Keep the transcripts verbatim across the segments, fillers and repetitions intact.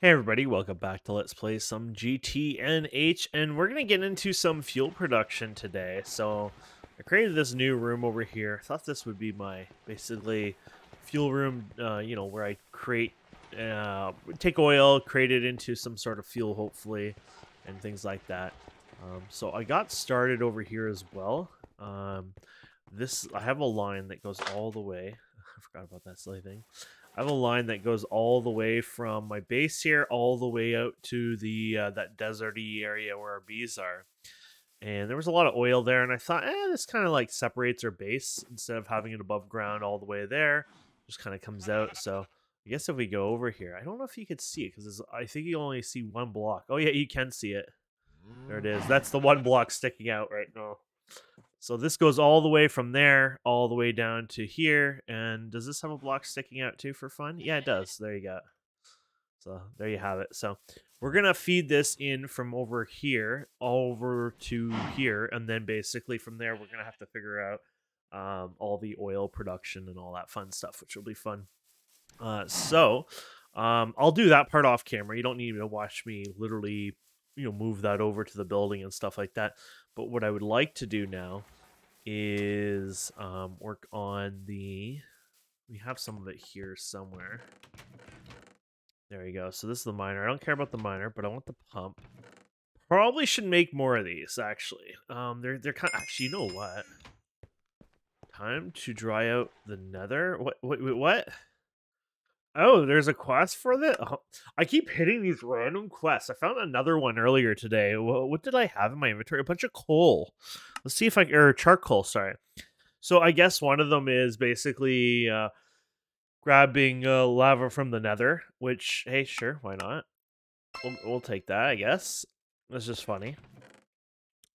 Hey everybody, welcome back to Let's Play some G T N H, and we're going to get into some fuel production today. So I created this new room over here. I thought this would be my basically fuel room, uh, you know, where I create, uh, take oil, create it into some sort of fuel hopefully, and things like that. Um, so I got started over here as well. Um, this, I have a line that goes all the way. I forgot about that silly thing. I have a line that goes all the way from my base here all the way out to the uh, that deserty area where our bees are. And there was a lot of oil there, and I thought, eh, this kind of like separates our base instead of having it above ground all the way there. It just kind of comes out. So I guess if we go over here, I don't know if you could see it because I think you only see one block. Oh yeah, you can see it. There it is. That's the one block sticking out right now. So this goes all the way from there, all the way down to here. And does this have a block sticking out too for fun? Yeah, it does. There you go. So there you have it. So we're going to feed this in from over here, over to here. And then basically from there, we're going to have to figure out um, all the oil production and all that fun stuff, which will be fun. Uh, so um, I'll do that part off camera. You don't need to watch me literally, you know, move that over to the building and stuff like that. But what I would like to do now is um, work on the, we have some of it here somewhere. There you go. So this is the miner. I don't care about the miner, but I want the pump. Probably should make more of these actually. Um, they're they're kind of, actually, you know what? Time to dry out the nether. What what what? what? Oh, there's a quest for that? Oh, I keep hitting these random quests. I found another one earlier today. What, what did I have in my inventory? A bunch of coal. Let's see if I... Or charcoal, sorry. So I guess one of them is basically uh, grabbing uh, lava from the nether, which, hey, sure, why not? We'll, we'll take that, I guess. That's just funny.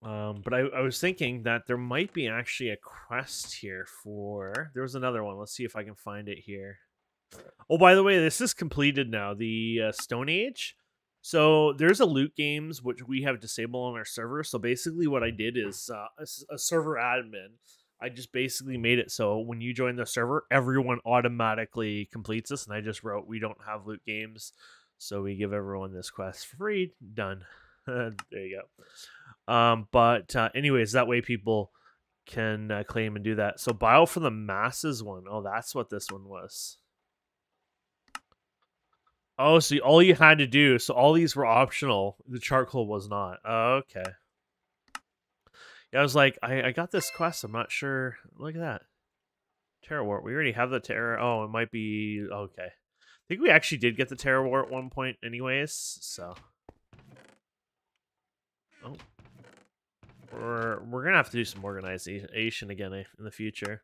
Um, but I, I was thinking that there might be actually a quest here for... There was another one. Let's see if I can find it here. Oh, by the way, this is completed now, the uh, Stone Age. So there's a loot games which we have disabled on our server. So basically what I did is uh, a, a server admin. I just basically made it so when you join the server, everyone automatically completes this. And I just wrote, we don't have loot games. So we give everyone this quest for free. Done. There you go. Um, but uh, anyways, that way people can uh, claim and do that. So Bio for the Masses one. Oh, that's what this one was. Oh, so all you had to do, so all these were optional. The charcoal was not. Oh, okay. Yeah, I was like, I, I got this quest. I'm not sure. Look at that. Terror Wart. We already have the Terror. Oh, it might be... Okay. I think we actually did get the Terror Wart at one point anyways, so... Oh. We're, we're going to have to do some organization again in the future.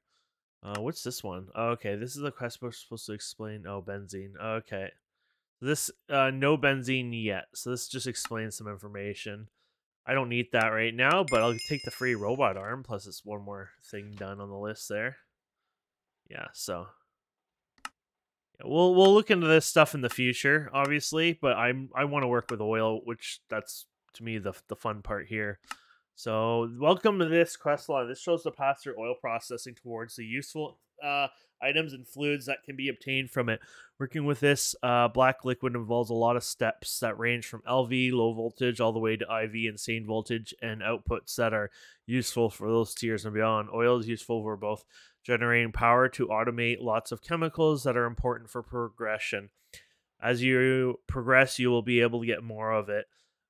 Uh, what's this one? Oh, okay, this is the quest we're supposed to explain. Oh, benzene. Oh, okay. This, uh, no benzene yet. So this just explains some information. I don't need that right now, but I'll take the free robot arm. Plus it's one more thing done on the list there. Yeah, so. Yeah, we'll, we'll look into this stuff in the future, obviously, but I'm, I want to work with oil, which that's to me the, the fun part here. So welcome to this quest log. This shows the path through oil processing towards the useful, uh, items and fluids that can be obtained from it. Working with this uh, black liquid involves a lot of steps that range from L V, low voltage, all the way to I V, insane voltage, and outputs that are useful for those tiers and beyond. Oil is useful for both generating power to automate lots of chemicals that are important for progression. As you progress, you will be able to get more of it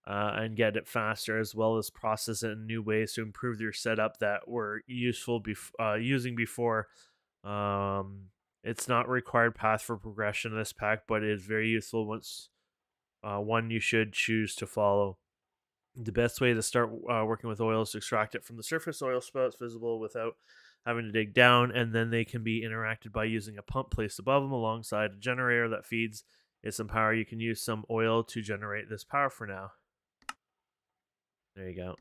uh, and get it faster, as well as process it in new ways to improve your setup that were useful bef uh, using before. Um, it's not a required path for progression in this pack, but it is very useful once uh, one you should choose to follow. The best way to start uh, working with oil is to extract it from the surface oil spouts visible without having to dig down, and then they can be interacted by using a pump placed above them alongside a generator that feeds it some power. You can use some oil to generate this power for now. There you go.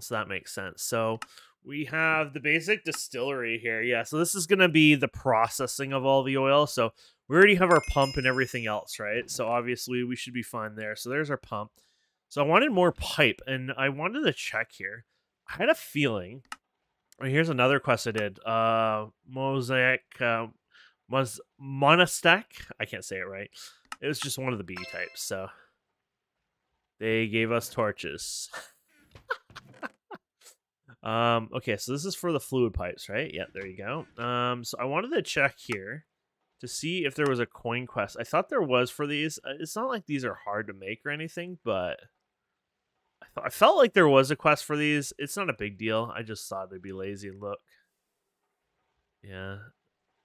So that makes sense. So we have the basic distillery here. Yeah, so this is going to be the processing of all the oil. So we already have our pump and everything else, right? So obviously we should be fine there. So there's our pump. So I wanted more pipe, and I wanted to check here. I had a feeling. Well, here's another quest I did. Uh, mosaic, uh, was monastic. I can't say it right. It was just one of the bee types, so they gave us torches. um, okay, so this is for the fluid pipes, right? Yeah, there you go. Um, so I wanted to check here to see if there was a coin quest. I thought there was for these. It's not like these are hard to make or anything, but I, thought, I felt like there was a quest for these. It's not a big deal. I just thought they'd be lazy and look. Yeah.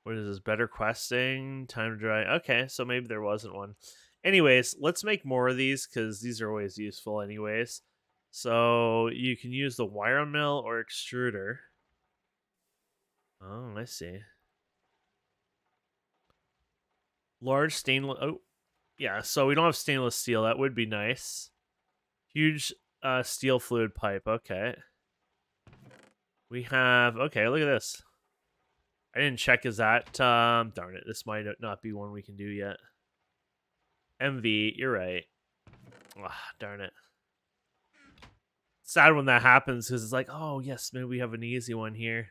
What is this? Better questing? Time to dry. Okay, so maybe there wasn't one. Anyways, let's make more of these because these are always useful anyways. So you can use the wire mill or extruder. Oh, I see. Large stainless... Oh, yeah, so we don't have stainless steel. That would be nice. Huge uh, steel fluid pipe. Okay. We have... Okay, look at this. I didn't check. Is that... Um, darn it. This might not be one we can do yet. M V, you're right. Oh, darn it. Sad when that happens because it's like, oh, yes, maybe we have an easy one here.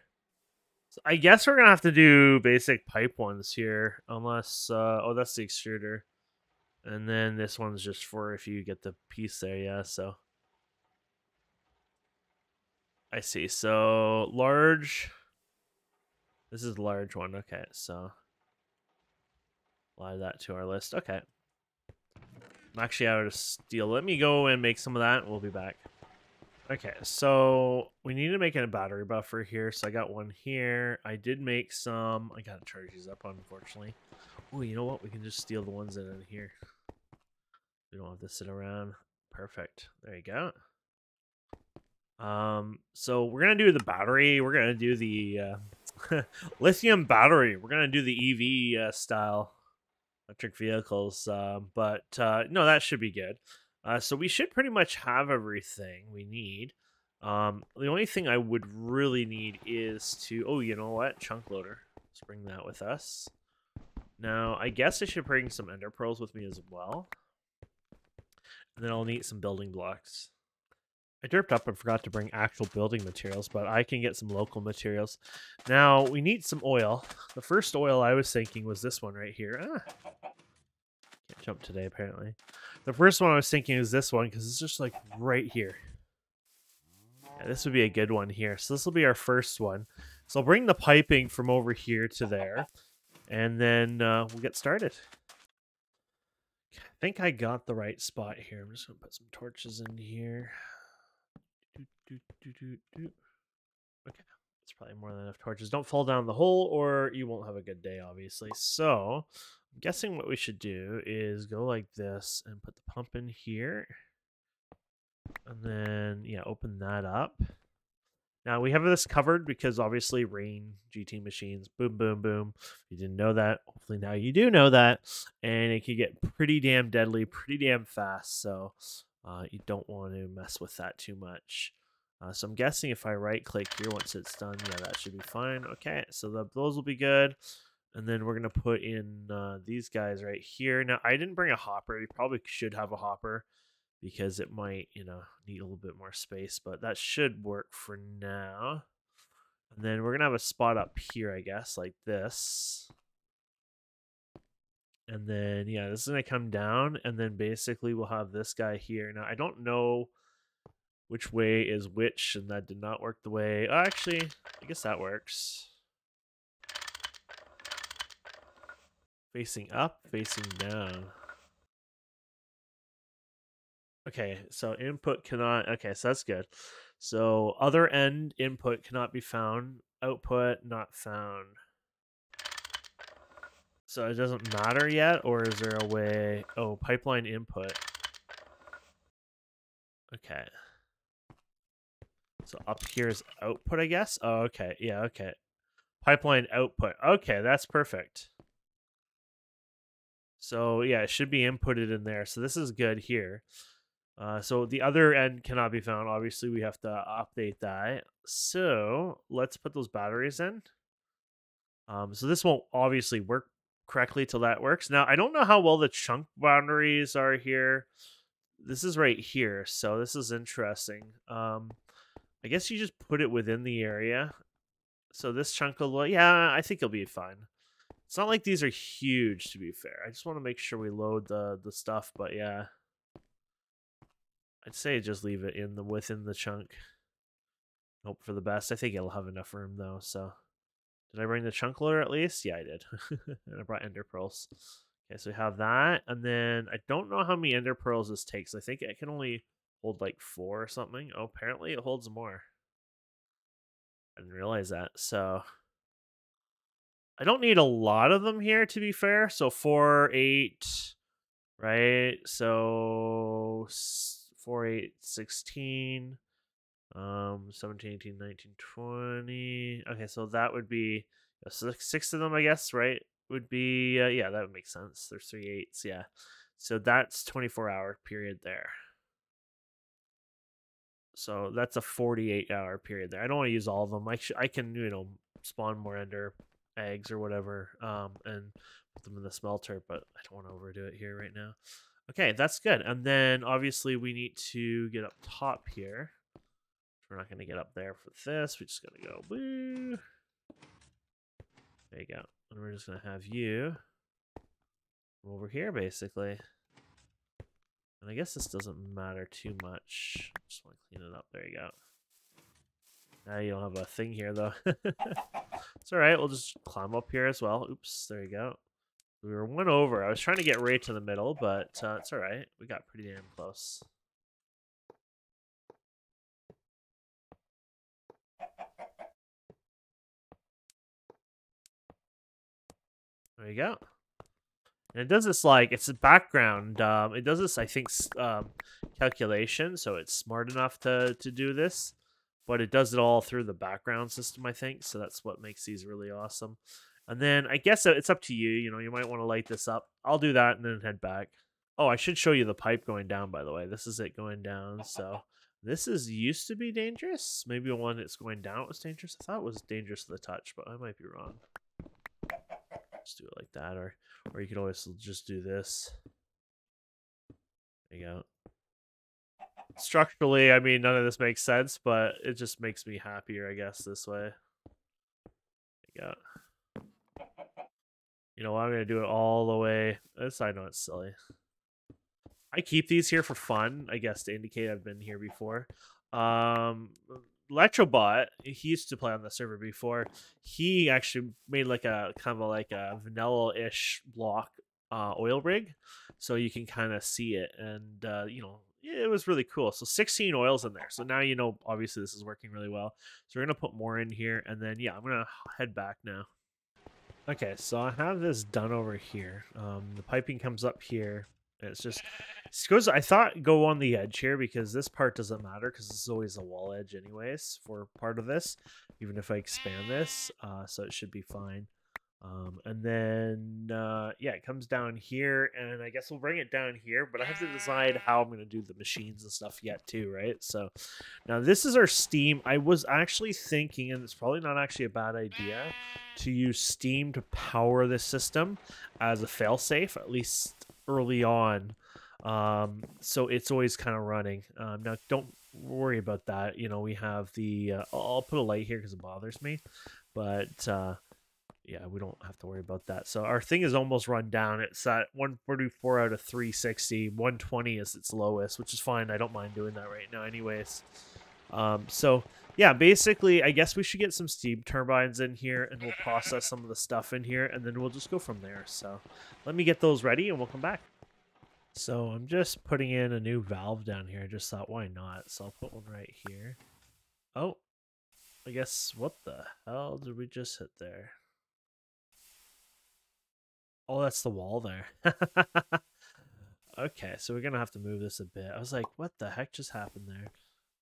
So I guess we're going to have to do basic pipe ones here. Unless... Uh, oh, that's the extruder. And then this one's just for if you get the piece there, yeah, so. I see. So, large... This is a large one. Okay, so apply that to our list. Okay. I'm actually out of steel. Let me go and make some of that. We'll be back. Okay, so we need to make a battery buffer here. So I got one here. I did make some. I got to charge these up, unfortunately. Oh, you know what? We can just steal the ones that are in here. We don't have to sit around. Perfect. There you go. Um, so we're going to do the battery. We're going to do the... Uh, lithium battery. We're gonna do the E V uh, style electric vehicles, uh, but uh, no, that should be good. Uh, so we should pretty much have everything we need. Um, the only thing I would really need is to oh, you know what, chunk loader. Let's bring that with us. Now I guess I should bring some ender pearls with me as well, and then I'll need some building blocks. I derped up and forgot to bring actual building materials, but I can get some local materials. Now, we need some oil. The first oil I was thinking was this one right here. Ah. Can't jump today, apparently. The first one I was thinking is this one, because it's just like right here. Yeah, this would be a good one here. So this will be our first one. So I'll bring the piping from over here to there, and then uh, we'll get started. I think I got the right spot here. I'm just going to put some torches in here. Do, do, do, do. Okay, that's probably more than enough torches. Don't fall down the hole or you won't have a good day, obviously. So I'm guessing what we should do is go like this and put the pump in here. And then, yeah, open that up. Now we have this covered because obviously rain, G T machines, boom, boom, boom. If you didn't know that, hopefully now you do know that. And it can get pretty damn deadly, pretty damn fast. So uh, you don't want to mess with that too much. Uh, so I'm guessing if I right-click here once it's done, yeah, that should be fine. Okay, so the, those will be good. And then we're going to put in uh, these guys right here. Now, I didn't bring a hopper. You probably should have a hopper because it might, you know, need a little bit more space. But that should work for now. And then we're going to have a spot up here, I guess, like this. And then, yeah, this is going to come down. And then basically we'll have this guy here. Now, I don't know... Which way is which? And that did not work the way. Oh, actually, I guess that works. Facing up, facing down. Okay, so input cannot. Okay, so that's good. So other end input cannot be found. Output not found. So it doesn't matter yet, or is there a way? Oh, pipeline input. Okay. So up here is output, I guess. Oh, okay. Yeah, okay. Pipeline output. Okay, that's perfect. So, yeah, it should be inputted in there. So this is good here. Uh, so the other end cannot be found. Obviously, we have to update that. So let's put those batteries in. Um, so this won't obviously work correctly till that works. Now, I don't know how well the chunk boundaries are here. This is right here. So this is interesting. Um, I guess you just put it within the area. So this chunk will, yeah, I think it'll be fine. It's not like these are huge, to be fair. I just want to make sure we load the, the stuff, but yeah. I'd say just leave it in the within the chunk. Hope for the best. I think it'll have enough room, though, so... Did I bring the chunk loader at least? Yeah, I did. And I brought ender pearls. Okay, so we have that. And then I don't know how many ender pearls this takes. I think it can only hold like four or something. Oh, apparently it holds more. I didn't realize that. So I don't need a lot of them here, to be fair. So four, eight, right? So four, eight, sixteen. Um, seventeen, eighteen, nineteen, twenty. Okay, so that would be six, six of them, I guess, right? Would be, uh, yeah, that would make sense. There's three eights, yeah. So that's twenty-four hour period there. So that's a forty-eight hour period there. I don't want to use all of them. I, sh I can, you know, spawn more ender eggs or whatever, um, and put them in the smelter, but I don't want to overdo it here right now. Okay, that's good. And then obviously we need to get up top here. We're not going to get up there for this. We're just going to go boo. There you go. And we're just going to have you over here, basically. And I guess this doesn't matter too much. Just want to clean it up. There you go. Now you don't have a thing here, though. It's all right. We'll just climb up here as well. Oops. There you go. We were one over. I was trying to get right to the middle, but uh, it's all right. We got pretty damn close. There you go. And it does this like, it's a background. Um, it does this, I think, um, calculation. So it's smart enough to, to do this, but it does it all through the background system, I think. So that's what makes these really awesome. And then I guess it's up to you. You know, you might want to light this up. I'll do that and then head back. Oh, I should show you the pipe going down, by the way. This is it going down. So this is used to be dangerous. Maybe the one that's going down was dangerous. I thought it was dangerous to the touch, but I might be wrong. Just do it like that, or or you could always just do this. There you go. Structurally, I mean, none of this makes sense, but it just makes me happier, I guess, this way. There you go. You know what? I'm gonna do it all the way. This, I know it's silly. I keep these here for fun, I guess, to indicate I've been here before. Um. Electrobot, he used to play on the server before. He actually made like a kind of like a vanilla-ish block uh, oil rig, so you can kind of see it, and uh, you know, it was really cool. So sixteen oils in there. So now you know, obviously this is working really well. So we're gonna put more in here, and then yeah, I'm gonna head back now. Okay, so I have this done over here. Um, the piping comes up here. It's just, it goes, I thought go on the edge here because this part doesn't matter because it's always a wall edge anyways for part of this, even if I expand this, uh, so it should be fine. Um, and then, uh, yeah, it comes down here, and I guess we'll bring it down here, but I have to decide how I'm going to do the machines and stuff yet too, right? So now this is our steam. I was actually thinking, and it's probably not actually a bad idea, to use steam to power this system as a fail-safe, at least early on, um so it's always kind of running. Um now don't worry about that, you know, we have the uh, I'll put a light here because it bothers me, but uh yeah, we don't have to worry about that. So our thing is almost run down. It's at one forty-four out of three sixty. One twenty is its lowest, which is fine. I don't mind doing that right now anyways. Um so yeah, basically I guess we should get some steam turbines in here, and we'll process some of the stuff in here, and then we'll just go from there. So let me get those ready and we'll come back. So I'm just putting in a new valve down here. I just thought, why not? So I'll put one right here. Oh, I guess, what the hell did we just hit there? Oh, that's the wall there. Okay, so we're gonna have to move this a bit. I was like, what the heck just happened there?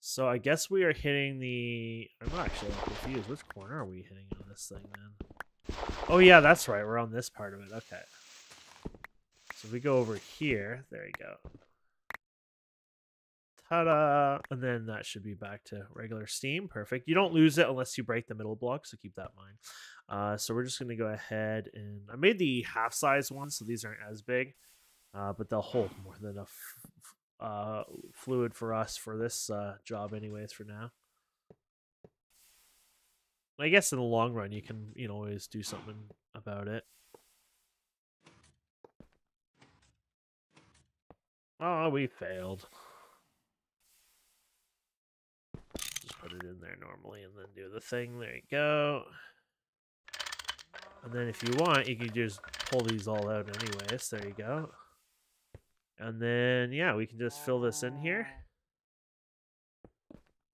So I guess we are hitting the... I'm actually confused. Which corner are we hitting on this thing, man? Oh, yeah, that's right. We're on this part of it. Okay. So we go over here. There you go. Ta-da! And then that should be back to regular steam. Perfect. You don't lose it unless you break the middle block, so keep that in mind. Uh, so we're just going to go ahead and... I made the half-size ones, so these aren't as big. Uh, but they'll hold more than enough... uh fluid for us for this uh job anyways for now. I guess in the long run you can, you know, always do something about it. Oh, we failed. Just put it in there normally and then do the thing. There you go. And then if you want, you can just pull these all out anyways. There you go. And then, yeah, we can just fill this in here.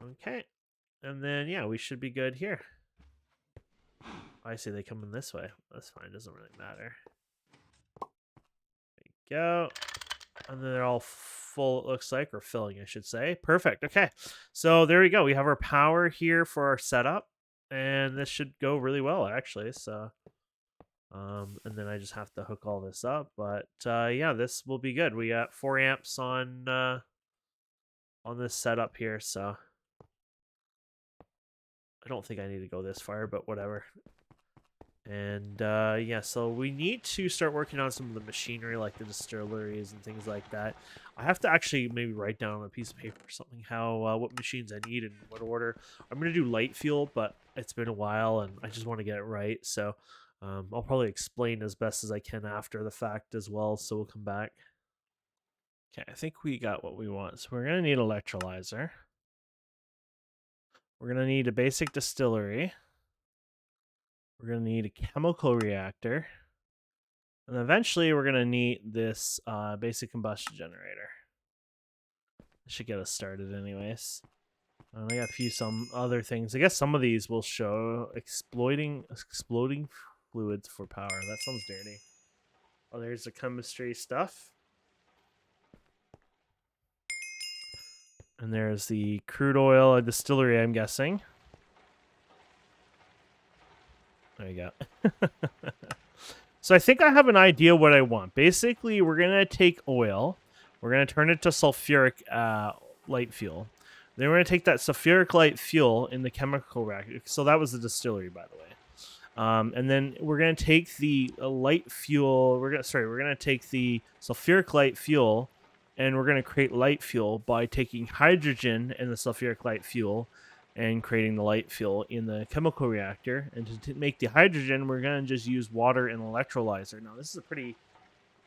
Okay. And then, yeah, we should be good here. I see they come in this way. That's fine. Doesn't really matter. There you go. And then they're all full, it looks like, or filling, I should say. Perfect. Okay. So there we go. We have our power here for our setup. And this should go really well, actually. So, um, and then I just have to hook all this up. But, uh, yeah, this will be good. We got four amps on, uh, on this setup here. So I don't think I need to go this far, but whatever. And, uh, yeah, so we need to start working on some of the machinery, like the distilleries and things like that. I have to actually maybe write down on a piece of paper or something how, uh, what machines I need and what order. I'm going to do light fuel, but it's been a while, and I just want to get it right. So um, I'll probably explain as best as I can after the fact as well, so we'll come back. Okay, I think we got what we want. So we're going to need an electrolyzer. We're going to need a basic distillery. We're going to need a chemical reactor. And eventually we're going to need this uh, basic combustion generator. It should get us started anyways. Um, I got a few some other things. I guess some of these will show exploiting exploding fluids for power. That sounds dirty. Oh, there's the chemistry stuff. And there's the crude oil, a distillery, I'm guessing. There you go. So I think I have an idea what I want. Basically, we're going to take oil. We're going to turn it to sulfuric uh, light fuel. Then we're going to take that sulfuric light fuel in the chemical reactor. So that was the distillery, by the way. Um, and then we're going to take the uh, light fuel. We're gonna, sorry, we're going to take the sulfuric light fuel, and we're going to create light fuel by taking hydrogen and the sulfuric light fuel and creating the light fuel in the chemical reactor. And to t make the hydrogen, we're going to just use water and electrolyzer. Now, this is a pretty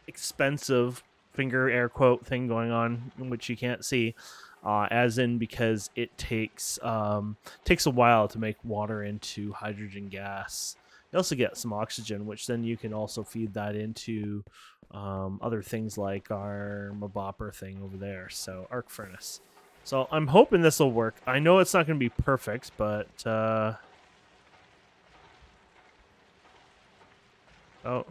expensive finger air quote thing going on, which you can't see, uh, as in because it takes um, takes a while to make water into hydrogen gas. You also get some oxygen, which then you can also feed that into um, other things like our Mabopper thing over there, so arc furnace. So I'm hoping this will work. I know it's not going to be perfect, but... Uh... Oh.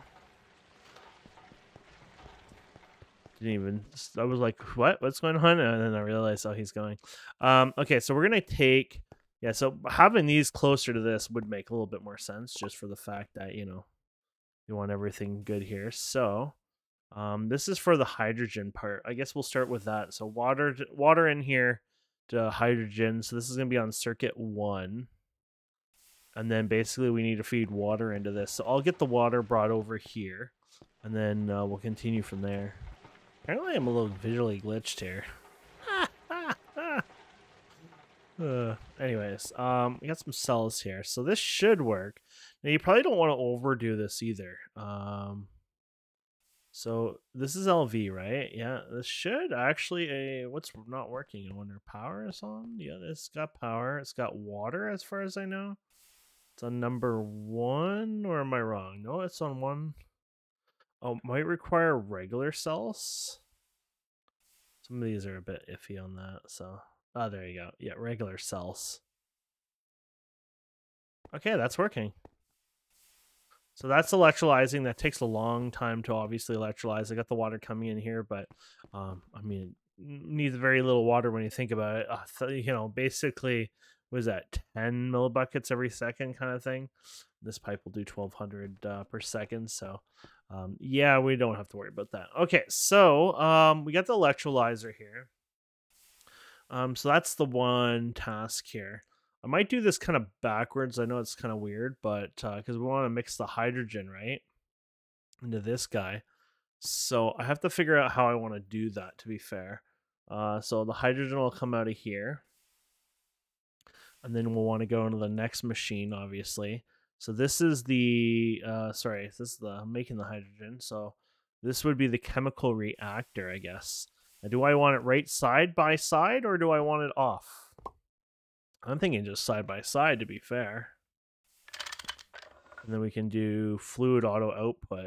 Didn't even... I was like, what? What's going on? And then I realized how he's going. Um, okay, so we're going to take... Yeah, so having these closer to this would make a little bit more sense, just for the fact that, you know, you want everything good here. So... Um, this is for the hydrogen part. I guess we'll start with that. So water, water in here to hydrogen. So this is going to be on circuit one. And then basically we need to feed water into this. So I'll get the water brought over here, and then uh, we'll continue from there. Apparently I'm a little visually glitched here. uh, anyways, um, we got some cells here. So this should work. Now you probably don't want to overdo this either. Um... So this is L V, right? Yeah, this should actually, uh, what's not working? I wonder, power is on? Yeah, it's got power. It's got water as far as I know. It's on number one, or am I wrong? No, it's on one. Oh, it might require regular cells. Some of these are a bit iffy on that, so. Oh, there you go. Yeah, regular cells. Okay, that's working. So that's electrolyzing. That takes a long time to obviously electrolyze. I got the water coming in here, but um, I mean, it needs very little water when you think about it. Uh, you know, basically, what is that, ten millibuckets every second kind of thing? This pipe will do twelve hundred uh, per second. So um, yeah, we don't have to worry about that. Okay, so um, we got the electrolyzer here. Um, so that's the one task here. I might do this kind of backwards. I know it's kind of weird, but because uh, we want to mix the hydrogen, right, into this guy. So I have to figure out how I want to do that, to be fair. Uh, so the hydrogen will come out of here. And then we'll want to go into the next machine, obviously. So this is the, uh, sorry, this is the making the hydrogen. So this would be the chemical reactor, I guess. Now, do I want it right side by side, or do I want it off? I'm thinking just side by side, to be fair. And then we can do fluid auto output.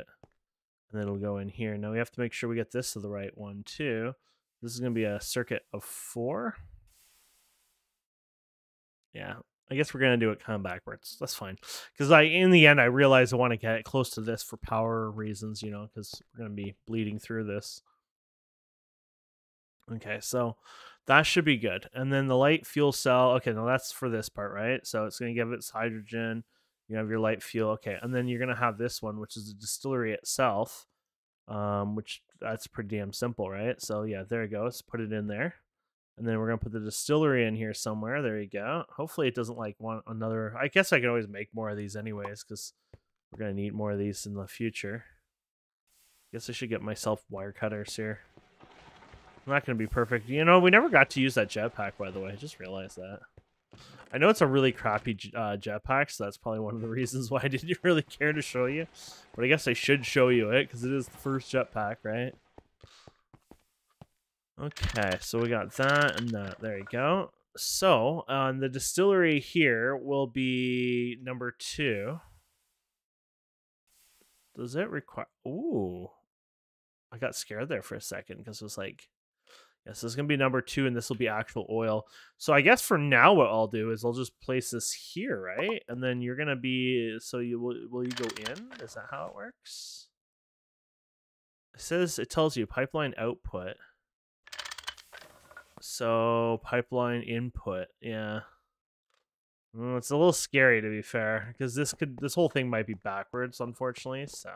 And then it'll go in here. Now we have to make sure we get this to the right one too. This is going to be a circuit of four. Yeah, I guess we're going to do it kind of backwards. That's fine. Because I, in the end, I realized I want to get it close to this for power reasons, you know, because we're going to be bleeding through this. Okay, so that should be good. And then the light fuel cell. Okay, now that's for this part, right? So it's going to give its hydrogen. You have your light fuel. Okay, and then you're going to have this one, which is the distillery itself, um, which that's pretty damn simple, right? So yeah, there it goes. Put it in there. And then we're going to put the distillery in here somewhere. There you go. Hopefully it doesn't like want another. I guess I can always make more of these anyways, because we're going to need more of these in the future. I guess I should get myself wire cutters here. I'm not going to be perfect. You know, we never got to use that jetpack, by the way. I just realized that. I know it's a really crappy uh, jetpack, so that's probably one of the reasons why I didn't really care to show you. But I guess I should show you it, because it is the first jetpack, right? Okay, so we got that and that. There you go. So, um, the distillery here will be number two. Does it require... Ooh. I got scared there for a second, because it was like... Yes, this is going to be number two, and this will be actual oil. So I guess for now what I'll do is I'll just place this here, right? And then you're going to be... So you will, will you go in? Is that how it works? It says... It tells you pipeline output. So pipeline input, yeah. Mm, it's a little scary, to be fair, because this could this whole thing might be backwards, unfortunately. So,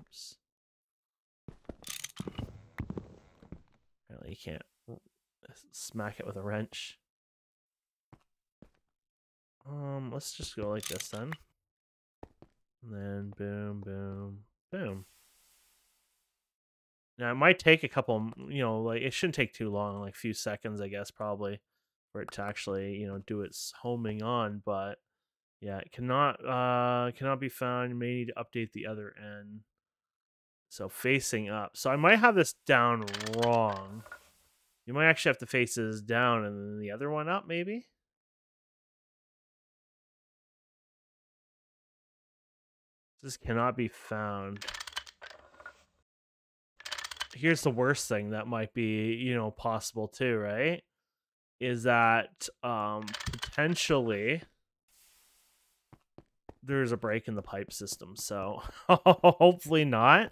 oops. Apparently, you can't smack it with a wrench. Um, let's just go like this then, and then boom, boom, boom. Now, it might take a couple, you know, like, it shouldn't take too long, like a few seconds, I guess, probably, for it to actually, you know, do its homing on, but, yeah, it cannot, uh, cannot be found. You may need to update the other end. So, facing up. So, I might have this down wrong. You might actually have to face this down and then the other one up, maybe? This cannot be found. Here's the worst thing that might be, you know, possible too, right? Is that um, potentially there's a break in the pipe system. So hopefully not,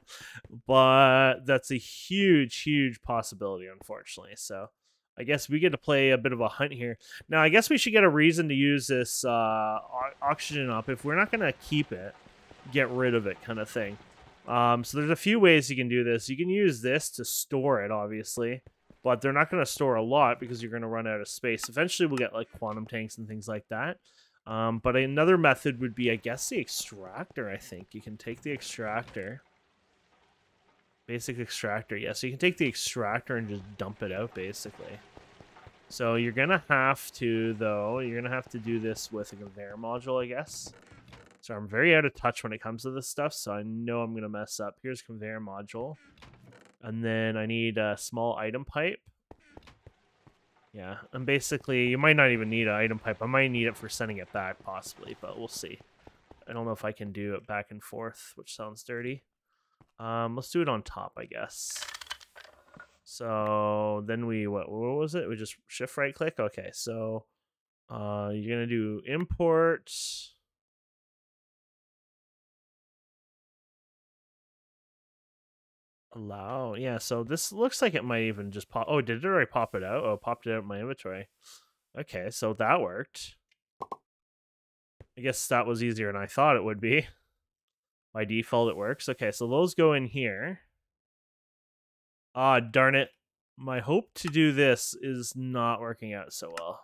but that's a huge, huge possibility, unfortunately. So I guess we get to play a bit of a hunt here. Now, I guess we should get a reason to use this uh, oxygen up. If we're not going to keep it, get rid of it kind of thing. Um, so there's a few ways you can do this. You can use this to store it, obviously, but they're not going to store a lot because you're going to run out of space. Eventually, we'll get like quantum tanks and things like that. Um, but another method would be, I guess, the extractor, I think. You can take the extractor. Basic extractor, yeah. So you can take the extractor and just dump it out, basically. So you're going to have to, though, you're going to have to do this with a conveyor module, I guess. So I'm very out of touch when it comes to this stuff, so I know I'm going to mess up. Here's conveyor module. And then I need a small item pipe. Yeah, and basically, you might not even need an item pipe. I might need it for sending it back, possibly, but we'll see. I don't know if I can do it back and forth, which sounds dirty. Um, let's do it on top, I guess. So then we, what, what was it? We just shift right click? Okay, so uh, you're going to do import... Allow, yeah, so this looks like it might even just pop. Oh, did it already pop it out? Oh, it popped it out in my inventory. Okay, so that worked. I guess that was easier than I thought it would be. By default, it works. Okay, so those go in here. Ah, darn it. My hope to do this is not working out so well.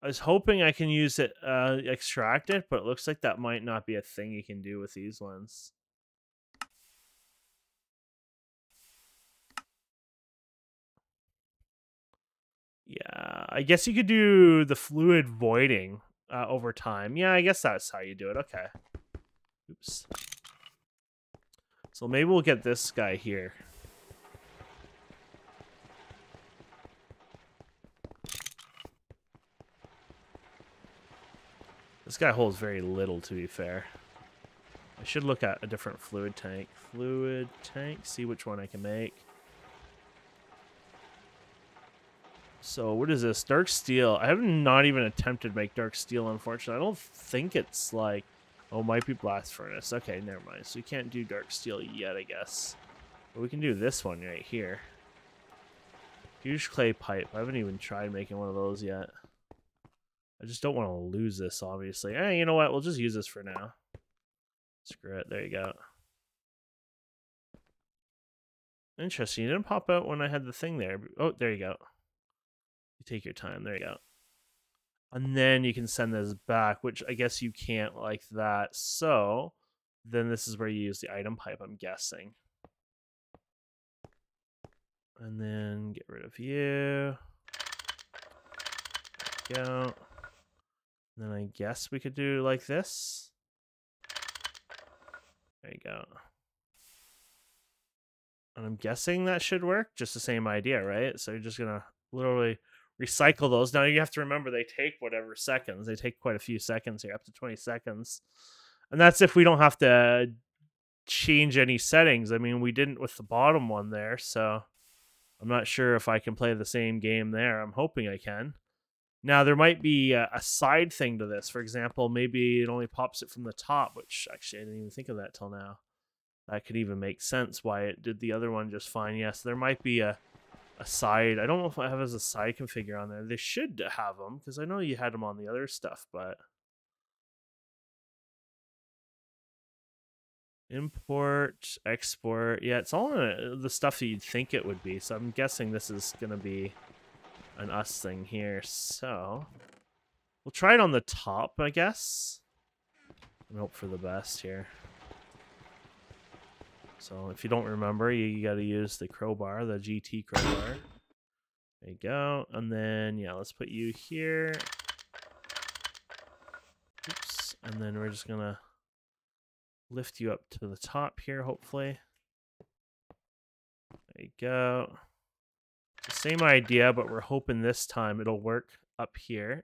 I was hoping I can use it, uh, extract it, but it looks like that might not be a thing you can do with these ones. Yeah, I guess you could do the fluid voiding uh, over time. Yeah, I guess that's how you do it. Okay. Oops. So maybe we'll get this guy here. This guy holds very little, to be fair. I should look at a different fluid tank. Fluid tank, see which one I can make. So what is this? Dark steel. I have not even attempted to make dark steel, unfortunately. I don't think it's like... Oh, might be blast furnace. Okay, never mind. So we can't do dark steel yet, I guess. But we can do this one right here. Huge clay pipe. I haven't even tried making one of those yet. I just don't want to lose this, obviously. Hey, you know what? We'll just use this for now. Screw it. There you go. Interesting. You didn't pop out when I had the thing there. Oh, there you go. You take your time. There you go. And then you can send this back, which I guess you can't like that. So then this is where you use the item pipe, I'm guessing. And then get rid of you. There you go. And then I guess we could do like this. There you go. And I'm guessing that should work. Just the same idea, right? So you're just going to literally... recycle those. Now you have to remember they take whatever seconds. They take quite a few seconds here, up to twenty seconds. And that's if we don't have to change any settings. I mean, we didn't with the bottom one there, so I'm not sure if I can play the same game there. I'm hoping I can. Now, there might be a, a side thing to this. For example, maybe it only pops it from the top, which actually I didn't even think of that till now. That could even make sense why it did the other one just fine. Yes, there might be a A side. I don't know if I have as a side configure on there. They should have them because I know you had them on the other stuff, but import, export. Yeah, it's all the stuff that you'd think it would be. So I'm guessing this is going to be an us thing here. So we'll try it on the top, I guess, and hope for the best here. So if you don't remember, you, you got to use the crowbar, the G T crowbar. There you go. And then, yeah, let's put you here. Oops. And then we're just going to lift you up to the top here, hopefully. There you go. Same idea, but we're hoping this time it'll work up here.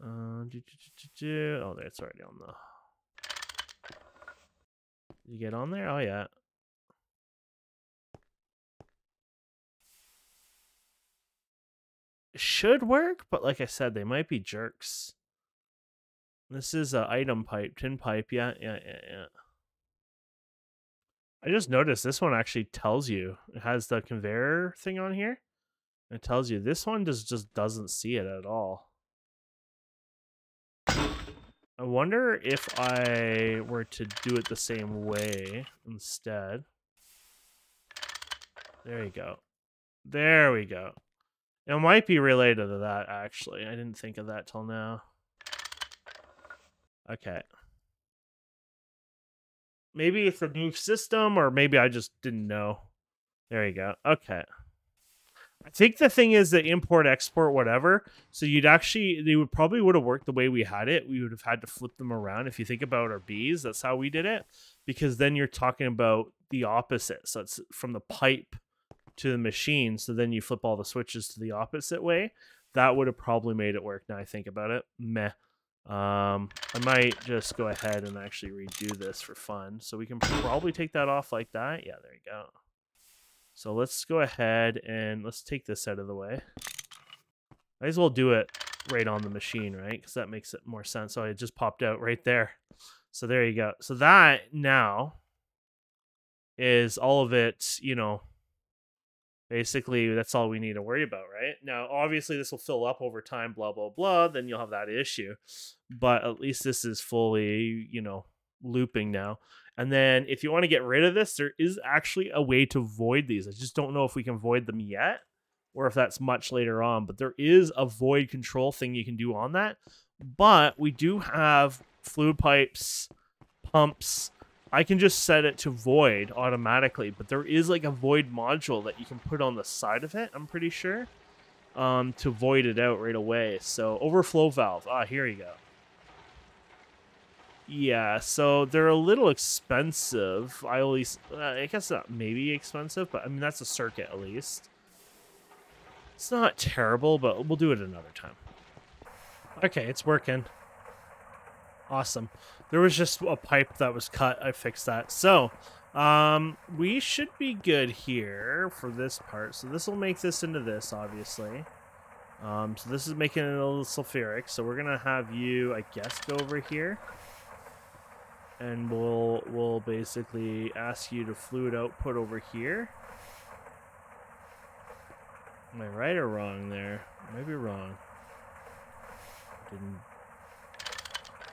Uh, do, do, do, do, do. Oh, there, it's already on the... You get on there? Oh, yeah. It should work, but like I said, they might be jerks. This is an item pipe, tin pipe. Yeah, yeah, yeah, yeah. I just noticed this one actually tells you. It has the conveyor thing on here. It tells you. This one just, just doesn't see it at all. I wonder if I were to do it the same way instead. There you go. There we go. It might be related to that, actually. I didn't think of that till now. Okay. Maybe it's a new system, or maybe I just didn't know. There you go. Okay. I think the thing is the import, export, whatever. So you'd actually, they would probably would have worked the way we had it. We would have had to flip them around. If you think about our bees, that's how we did it. Because then you're talking about the opposite. So it's from the pipe to the machine. So then you flip all the switches to the opposite way. That would have probably made it work. Now I think about it. Meh. Um, I might just go ahead and actually redo this for fun. So we can probably take that off like that. Yeah, there you go. So let's go ahead and let's take this out of the way. Might as well do it right on the machine, right? Because that makes it more sense. So it just popped out right there. So there you go. So that now is all of it, you know, basically that's all we need to worry about, right? Now, obviously this will fill up over time, blah, blah, blah. Then you'll have that issue. But at least this is fully, you know, looping now. And then if you want to get rid of this, there is actually a way to void these. I just don't know if we can void them yet or if that's much later on, but there is a void control thing you can do on that. But we do have fluid pipes, pumps. I can just set it to void automatically, but there is like a void module that you can put on the side of it, I'm pretty sure, um, to void it out right away. So overflow valve. Ah, here you go. Yeah, so they're a little expensive. I at least, uh, I guess not maybe expensive, but I mean, that's a circuit at least. It's not terrible, but we'll do it another time. Okay, it's working. Awesome. There was just a pipe that was cut. I fixed that. So, um, we should be good here for this part. So this will make this into this, obviously. Um, so this is making it a little sulfuric. So we're gonna have you, I guess, go over here. And we'll we'll basically ask you to fluid output over here. Am I right or wrong there? Maybe wrong. Didn't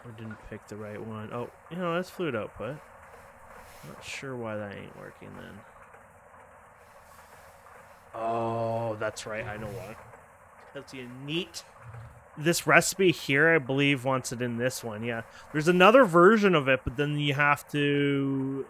I didn't pick the right one. Oh, you know, that's fluid output. Not sure why that ain't working then. Oh, that's right, I know why. That's a neat. This recipe here, I believe, wants it in this one. Yeah, there's another version of it, but then you have to.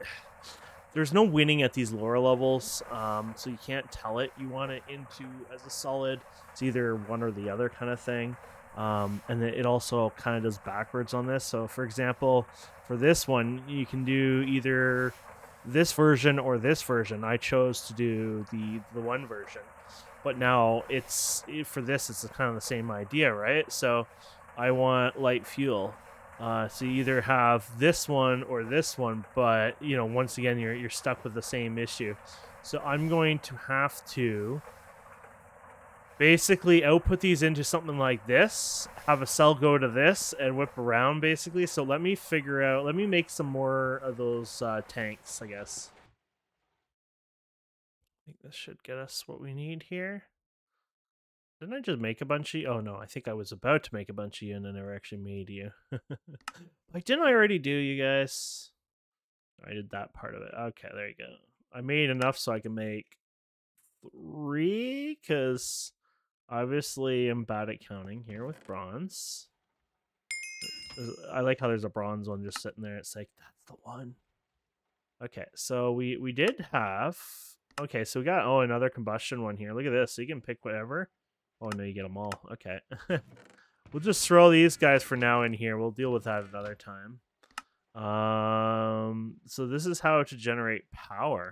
There's no winning at these lower levels, um, so you can't tell it you want it into as a solid. It's either one or the other kind of thing, um, and then it also kind of does backwards on this. So, for example, for this one, you can do either this version or this version. I chose to do the the one version. But now it's for this, it's kind of the same idea, right? So I want light fuel. Uh, so you either have this one or this one, but you know, once again, you're you're stuck with the same issue. So I'm going to have to basically output these into something like this, have a cell go to this and whip around basically. So let me figure out, let me make some more of those uh, tanks, I guess. I think this should get us what we need here. Didn't I just make a bunch of you? Oh, no. I think I was about to make a bunch of you, and I never actually made you. Like, didn't I already do you guys? I did that part of it. Okay, there you go. I made enough so I can make three, because obviously I'm bad at counting here with bronze. I like how there's a bronze one just sitting there. It's like, that's the one. Okay, so we, we did have... Okay, so we got, oh, another combustion one here. Look at this. So you can pick whatever. Oh, no, you get them all. Okay. We'll just throw these guys for now in here. We'll deal with that another time. Um, so this is how to generate power.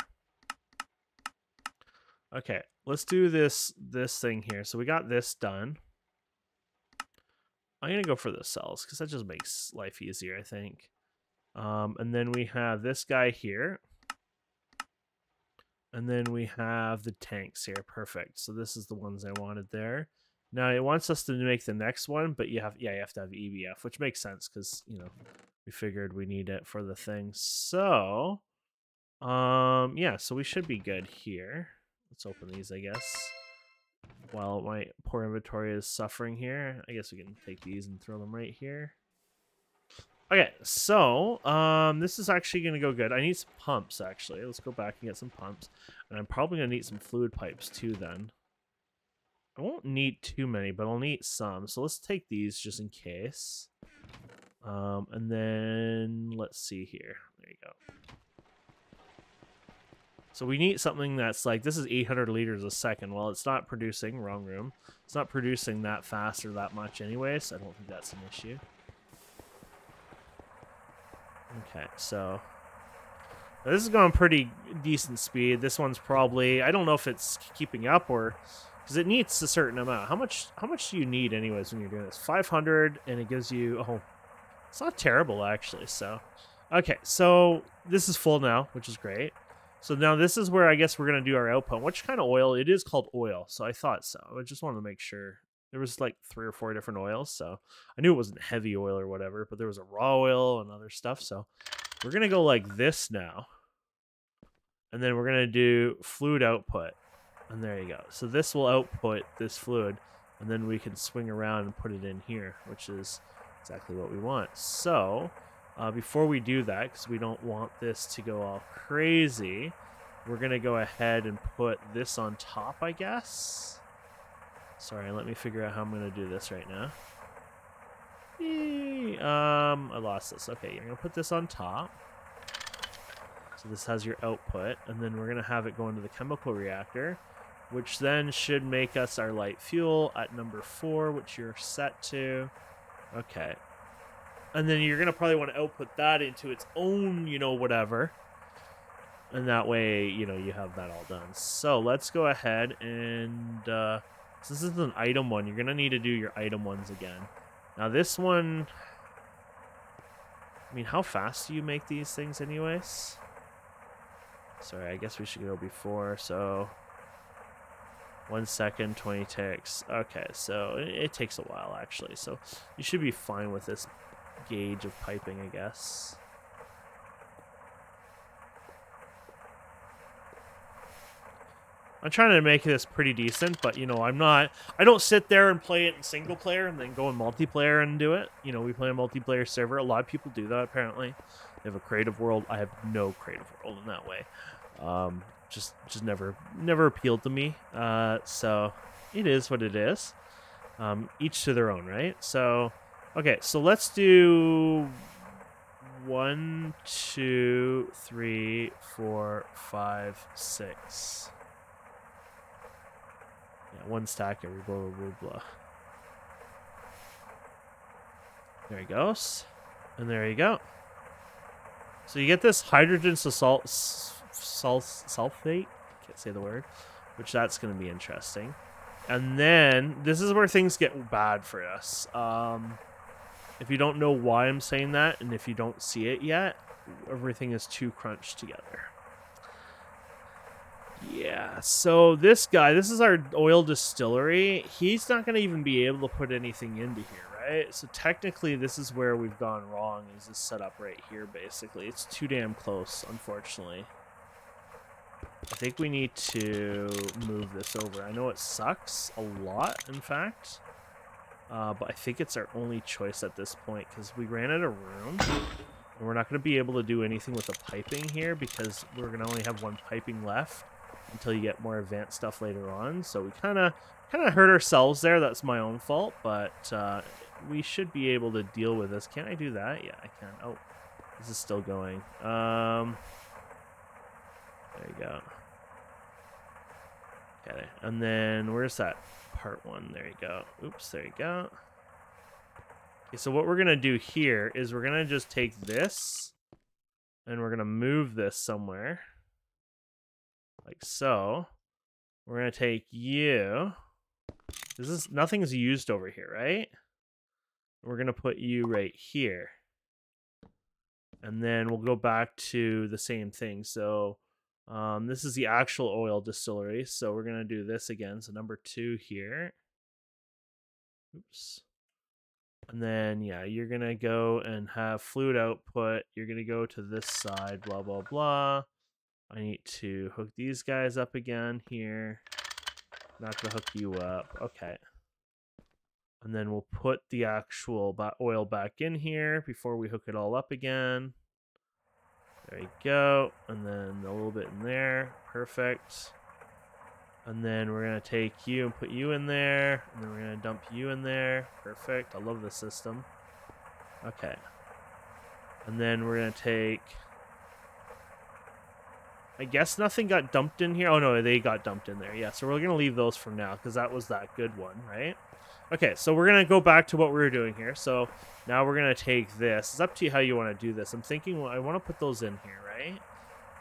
Okay, let's do this, this thing here. So we got this done. I'm going to go for the cells because that just makes life easier, I think. Um, and then we have this guy here. And then we have the tanks here. Perfect. So this is the ones I wanted there. Now it wants us to make the next one, but you have, yeah, you have to have E B F, which makes sense because, you know, we figured we need it for the thing. So, um, yeah, so we should be good here. Let's open these, I guess. While my poor inventory is suffering here, I guess we can take these and throw them right here. Okay, so um, this is actually going to go good. I need some pumps, actually. Let's go back and get some pumps. And I'm probably going to need some fluid pipes, too, then. I won't need too many, but I'll need some. So let's take these just in case. Um, and then let's see here. There you go. So we need something that's like, this is eight hundred liters a second. Well, it's not producing, wrong room. It's not producing that fast or that much anyway, so I don't think that's an issue. Okay, so this is going pretty decent speed. This one's probably, I don't know if it's keeping up or, because it needs a certain amount. How much How much do you need anyways when you're doing this? five hundred, and it gives you, oh, it's not terrible actually, so. Okay, so this is full now, which is great. So now this is where I guess we're going to do our output. Which kind of oil? It is called oil, so I thought so. I just wanted to make sure. There was like three or four different oils, so I knew it wasn't heavy oil or whatever, but there was a raw oil and other stuff, so we're going to go like this now, and then we're going to do fluid output, and there you go. So this will output this fluid, and then we can swing around and put it in here, which is exactly what we want. So uh, before we do that, because we don't want this to go all crazy, we're going to go ahead and put this on top, I guess. Sorry, let me figure out how I'm going to do this right now. Yay. Um, I lost this. Okay, you're going to put this on top. So this has your output, and then we're going to have it go into the chemical reactor, which then should make us our light fuel at number four, which you're set to. Okay. And then you're going to probably want to output that into its own, you know, whatever. And that way, you know, you have that all done. So let's go ahead and... Uh, so this is an item one. You're going to need to do your item ones again. Now this one... I mean, how fast do you make these things anyways? Sorry, I guess we should go before, so... One second, twenty ticks. Okay, so it, it takes a while, actually. So you should be fine with this gauge of piping, I guess. I'm trying to make this pretty decent, but, you know, I'm not... I don't sit there and play it in single player and then go in multiplayer and do it. You know, we play a multiplayer server. A lot of people do that, apparently. They have a creative world. I have no creative world in that way. Um, just just never never appealed to me. Uh, so it is what it is. Um, each to their own, right? So, okay, so let's do... One, two, three, four, five, six... Yeah, one stack every blah, blah, blah, blah. There he goes. And there you go. So you get this hydrogen sulfate. Sulfate? Can't say the word. Which that's going to be interesting. And then, this is where things get bad for us. Um, if you don't know why I'm saying that, and if you don't see it yet, everything is too crunched together. Yeah, so this guy, this is our oil distillery. He's not going to even be able to put anything into here, right? So technically, this is where we've gone wrong, is this setup right here, basically. It's too damn close, unfortunately. I think we need to move this over. I know it sucks a lot, in fact. Uh, but I think it's our only choice at this point, because we ran out of room. And we're not going to be able to do anything with the piping here, because we're going to only have one piping left. Until you get more advanced stuff later on. So we kind of kind of hurt ourselves there. That's my own fault. But uh, we should be able to deal with this. Can I do that? Yeah, I can. Oh, this is still going. Um, there you go. Okay. And then where's that part one? There you go. Oops, there you go. Okay, so what we're going to do here is we're going to just take this. And we're going to move this somewhere. Like so, we're gonna take you. This is nothing's used over here, right? We're gonna put you right here, and then we'll go back to the same thing. So, um, this is the actual oil distillery. So we're gonna do this again. So number two here. Oops. And then yeah, you're gonna go and have fluid output. You're gonna go to this side. Blah blah blah. I need to hook these guys up again here. Not to hook you up. Okay. And then we'll put the actual oil back in here before we hook it all up again. There you go. And then a little bit in there. Perfect. And then we're going to take you and put you in there. And then we're going to dump you in there. Perfect. I love the system. Okay. And then we're going to take... I guess nothing got dumped in here. Oh, no, they got dumped in there. Yeah, so we're going to leave those for now because that was that good one, right? Okay, so we're going to go back to what we were doing here. So now we're going to take this. It's up to you how you want to do this. I'm thinking, well, I want to put those in here, right?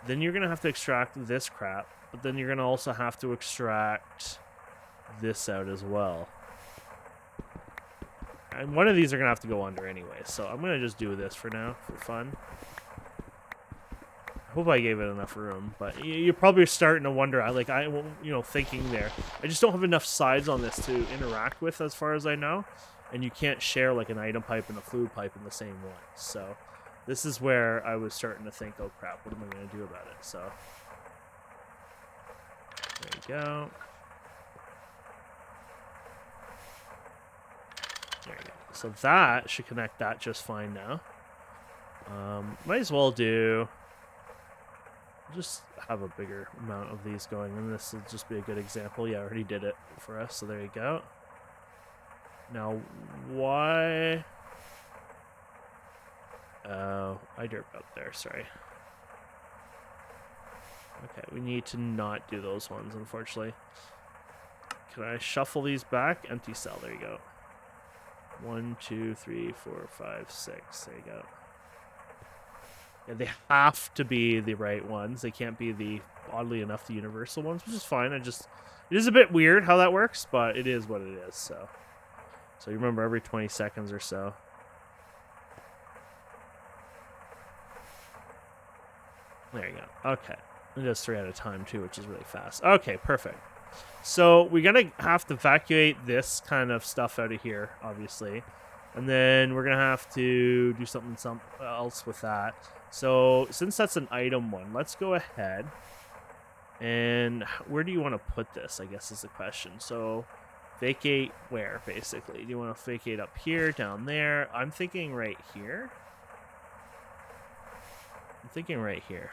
Then you're going to have to extract this crap, but then you're going to also have to extract this out as well. And one of these are going to have to go under anyway, so I'm going to just do this for now for fun. I hope I gave it enough room, but you're probably starting to wonder. I like I, you know, thinking there. I just don't have enough sides on this to interact with, as far as I know. And you can't share like an item pipe and a fluid pipe in the same one. So this is where I was starting to think, oh crap, what am I going to do about it? So there you go. There you go. So that should connect that just fine now. Um, might as well do. Just have a bigger amount of these going, and this will just be a good example. Yeah, I already did it for us, so there you go. Now, why? Oh, I derped up there, sorry. Okay, we need to not do those ones, unfortunately. Can I shuffle these back? Empty cell, there you go. One, two, three, four, five, six. There you go. And they have to be the right ones. They can't be the, oddly enough, the universal ones, which is fine. I just, it is a bit weird how that works, but it is what it is. So, so you remember every twenty seconds or so. There you go. Okay. It does three at a time too, which is really fast. Okay, perfect. So we're gonna have to evacuate this kind of stuff out of here, obviously, and then we're gonna have to do something some else with that. So since that's an item one, let's go ahead and where do you want to put this, I guess, is the question. So vacate where, basically? Do you want to vacate up here, down there? I'm thinking right here. I'm thinking right here.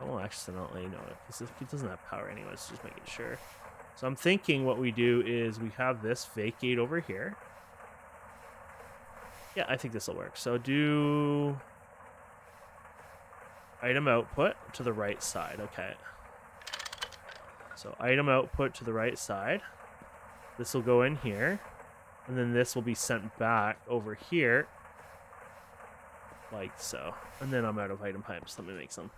I won't accidentally know it because it doesn't have power anyways, just making sure. So I'm thinking what we do is we have this vacate over here. Yeah, I think this will work. So do item output to the right side. Okay. So item output to the right side. This will go in here. And then this will be sent back over here. Like so. And then I'm out of item pipes. Let me make some.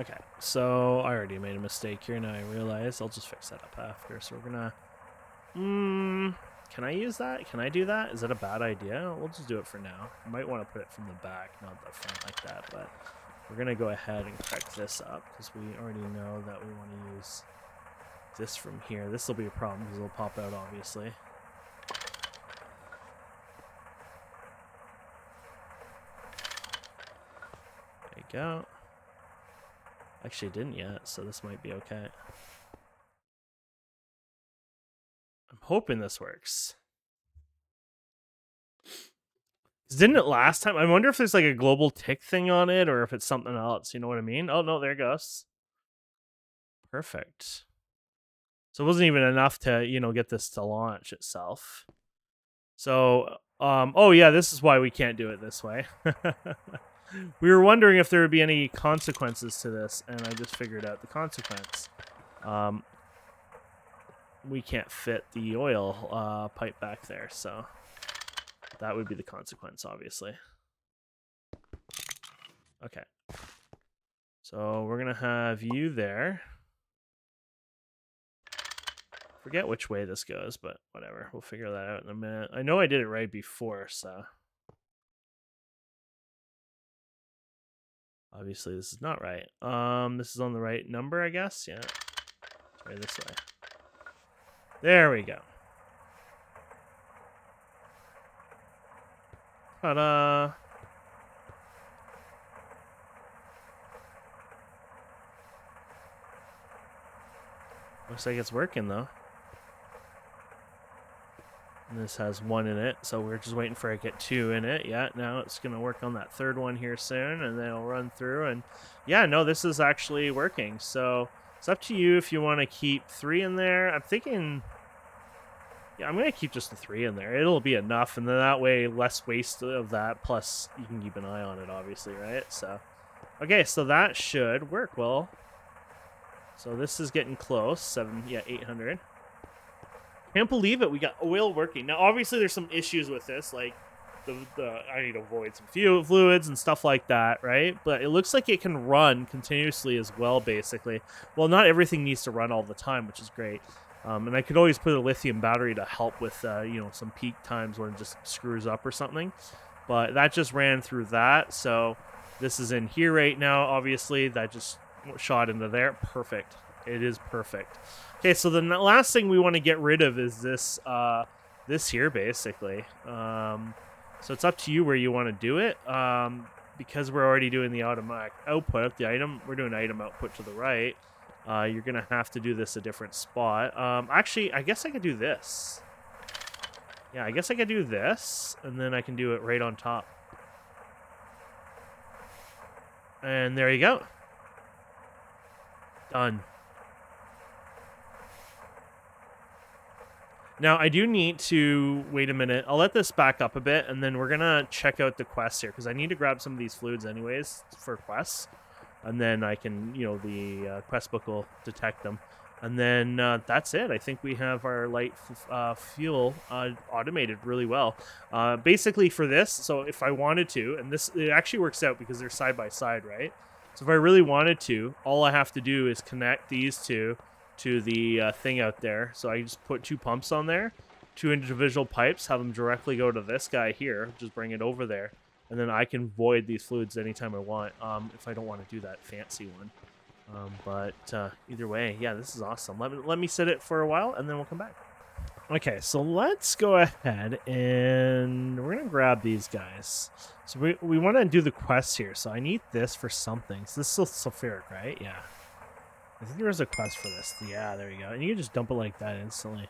Okay, so I already made a mistake here. Now I realize I'll just fix that up after. So we're gonna. Mm, can I use that? Can I do that? Is that a bad idea? We'll just do it for now. I might want to put it from the back, not the front like that. But we're gonna go ahead and crack this up because we already know that we want to use this from here. This will be a problem because it'll pop out, obviously. There you go. Actually didn't yet, so this might be okay. I'm hoping this works. Didn't it last time? I wonder if there's like a global tick thing on it or if it's something else, you know what I mean? Oh no, there it goes. Perfect. So it wasn't even enough to, you know, get this to launch itself. So, um, oh yeah, this is why we can't do it this way. We were wondering if there would be any consequences to this, and I just figured out the consequence. Um, we can't fit the oil uh, pipe back there, so that would be the consequence, obviously. Okay. So we're going to have you there. Forget which way this goes, but whatever. We'll figure that out in a minute. I know I did it right before, so... Obviously, this is not right. Um, this is on the right number, I guess. Yeah. Try this way. There we go. Ta-da! Looks like it's working, though. And this has one in it, so we're just waiting for it to get two in it. Yeah, now it's going to work on that third one here soon, and then it'll run through. And yeah, no, this is actually working. So it's up to you if you want to keep three in there. I'm thinking, yeah, I'm going to keep just the three in there. It'll be enough, and then that way, less waste of that. Plus, you can keep an eye on it, obviously, right? So, okay, so that should work well. So this is getting close. Seven, yeah, eight hundred. Can't believe it. We got oil working. Now, obviously, there's some issues with this, like the, the I need to avoid some fuel fluids and stuff like that, right? But it looks like it can run continuously as well, basically. Well, not everything needs to run all the time, which is great. Um, and I could always put a lithium battery to help with, uh, you know, some peak times when it just screws up or something. But that just ran through that. So this is in here right now, obviously. That just shot into there. Perfect. It is perfect. Okay, so the last thing we want to get rid of is this uh, this here, basically. Um, so it's up to you where you want to do it. Um, because we're already doing the automatic output, the item, we're doing item output to the right. Uh, you're going to have to do this a different spot. Um, actually, I guess I could do this. Yeah, I guess I could do this, and then I can do it right on top. And there you go. Done. Now, I do need to... Wait a minute. I'll let this back up a bit, and then we're going to check out the quests here, because I need to grab some of these fluids anyways for quests. and then I can, you know, the uh, quest book will detect them. And then uh, that's it. I think we have our light f uh, fuel uh, automated really well. Uh, basically for this, so if I wanted to, and this it actually works out because they're side by side, right? So if I really wanted to, all I have to do is connect these two to the uh, thing out there. So I just put two pumps on there, two individual pipes, have them directly go to this guy here, just bring it over there. And then I can void these fluids anytime I want um, if I don't want to do that fancy one. Um, but uh, either way, yeah, this is awesome. Let me, let me sit it for a while, and then we'll come back. Okay, so let's go ahead, and we're going to grab these guys. So we, we want to do the quest here, so I need this for something. So this is still sulfuric, right? Yeah. I think there is a quest for this. Yeah, there you go. And you can just dump it like that instantly.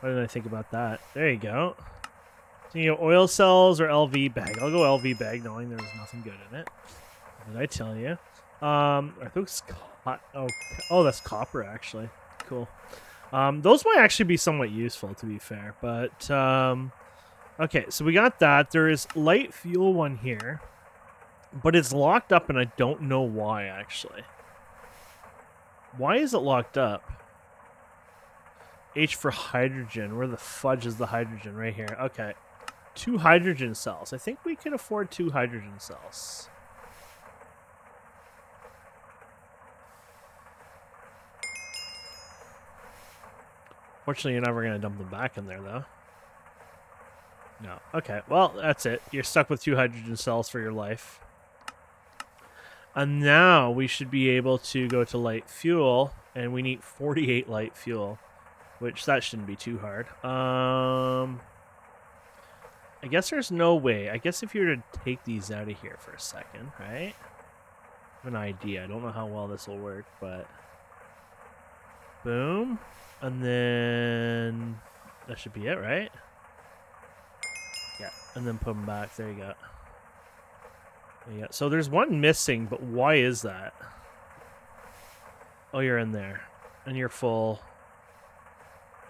Why didn't I think about that? There you go. So you know, oil cells or L V bag. I'll go L V bag, knowing there was nothing good in it. What did I tell you? Um, I think it's oh, oh, that's copper actually. Cool. Um, those might actually be somewhat useful to be fair, but, um, okay, so we got that. There is light fuel one here, but it's locked up and I don't know why actually. Why is it locked up? H for hydrogen. Where the fudge is the hydrogen? Right here. Okay. Two hydrogen cells. I think we can afford two hydrogen cells. Fortunately, you're never going to dump them back in there, though. No. Okay, well, that's it. You're stuck with two hydrogen cells for your life. And now we should be able to go to light fuel, and we need forty-eight light fuel, which that shouldn't be too hard. Um, I guess there's no way. I guess if you were to take these out of here for a second, right? I have an idea. I don't know how well this will work, but... Boom. And then that should be it, right? Yeah. And then put them back. There you go. There you go. So there's one missing, but why is that? Oh, you're in there. And you're full.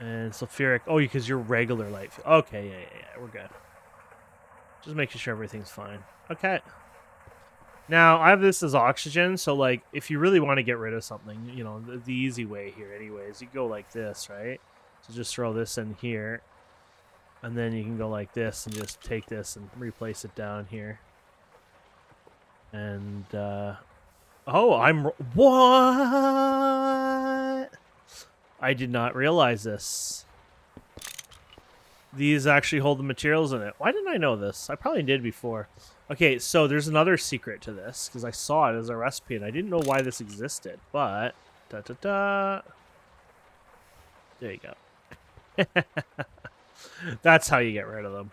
And sulfuric. Oh, because you're regular light fuel. Okay, yeah, yeah, yeah. We're good. Just making sure everything's fine. Okay. Now, I have this as oxygen, so, like, if you really want to get rid of something, you know, the, the easy way here anyways, you go like this, right? So just throw this in here, and then you can go like this and just take this and replace it down here. And, uh, oh, I'm, what? I did not realize this. These actually hold the materials in it. Why didn't I know this? I probably did before. Okay, so there's another secret to this, because I saw it as a recipe, and I didn't know why this existed, but... Da, da, da. There you go. That's how you get rid of them.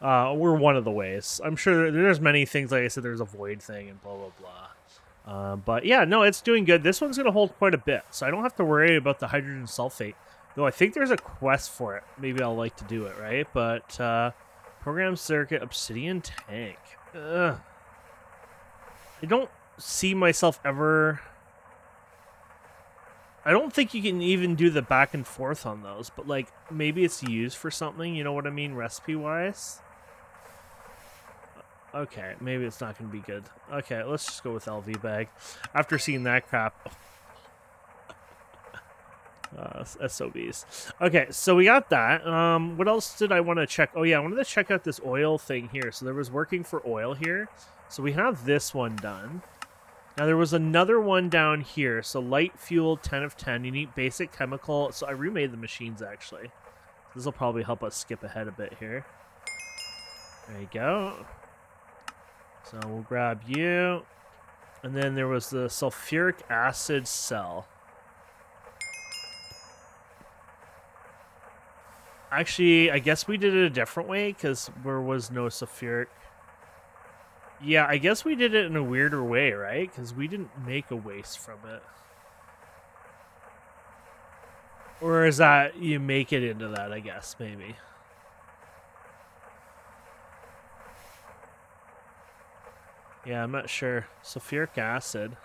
Uh, we're one of the ways. I'm sure there's many things, like I said, there's a void thing and blah, blah, blah. Uh, but yeah, no, it's doing good. This one's going to hold quite a bit, so I don't have to worry about the hydrogen sulfate. Though I think there's a quest for it. Maybe I'll like to do it, right? But uh, program circuit obsidian tank. Ugh. I don't see myself ever... I don't think you can even do the back and forth on those. But like maybe it's used for something. You know what I mean? Recipe-wise. Okay. Maybe it's not going to be good. Okay. Let's just go with L V bag. After seeing that crap... Uh, S O Bs. Okay, so we got that. Um, what else did I want to check? Oh yeah, I wanted to check out this oil thing here. So there was working for oil here. So we have this one done. Now there was another one down here. So light fuel, ten of ten. You need basic chemical. So I remade the machines actually. This will probably help us skip ahead a bit here. There you go. So we'll grab you. And then there was the sulfuric acid cell. Actually, I guess we did it a different way because there was no sulfuric. Yeah, I guess we did it in a weirder way, right? Because we didn't make a waste from it. Or is that you make it into that, I guess, maybe. Yeah, I'm not sure. Sulfuric acid.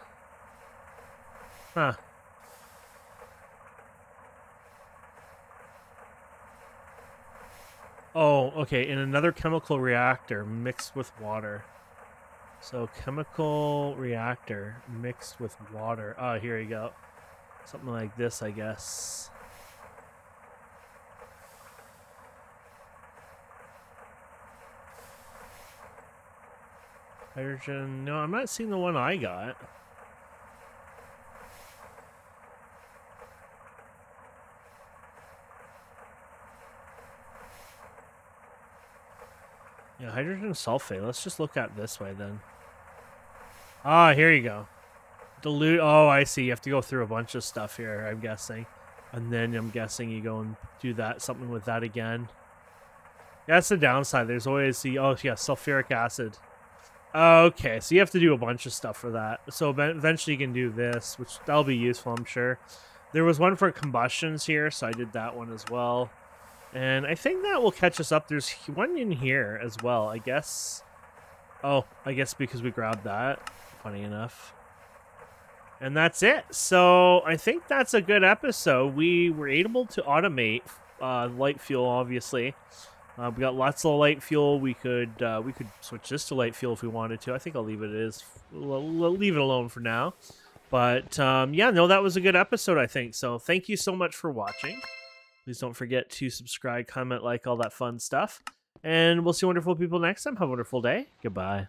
Huh. Oh, okay, in another chemical reactor mixed with water. So chemical reactor mixed with water. Oh, here you go. Something like this, I guess. Hydrogen. No, I'm not seeing the one I got. Yeah, hydrogen sulfate. Let's just look at it this way then. Ah, here you go. Dilute. Oh, I see. You have to go through a bunch of stuff here, I'm guessing. And then I'm guessing you go and do that, something with that again. Yeah, that's the downside. There's always the, oh yeah, sulfuric acid. Okay, so you have to do a bunch of stuff for that. So eventually you can do this, which that'll be useful, I'm sure. There was one for combustions here, so I did that one as well. And I think that will catch us up. There's one in here as well, I guess. Oh, I guess because we grabbed that, funny enough. And that's it. So I think that's a good episode. We were able to automate uh, light fuel, obviously. Uh, we got lots of light fuel. We could uh, we could switch this to light fuel if we wanted to. I think I'll leave it as we'll, we'll leave it alone for now. But um, yeah, no, that was a good episode, I think. So thank you so much for watching. Please don't forget to subscribe, comment, like, all that fun stuff. And we'll see wonderful people next time. Have a wonderful day. Goodbye.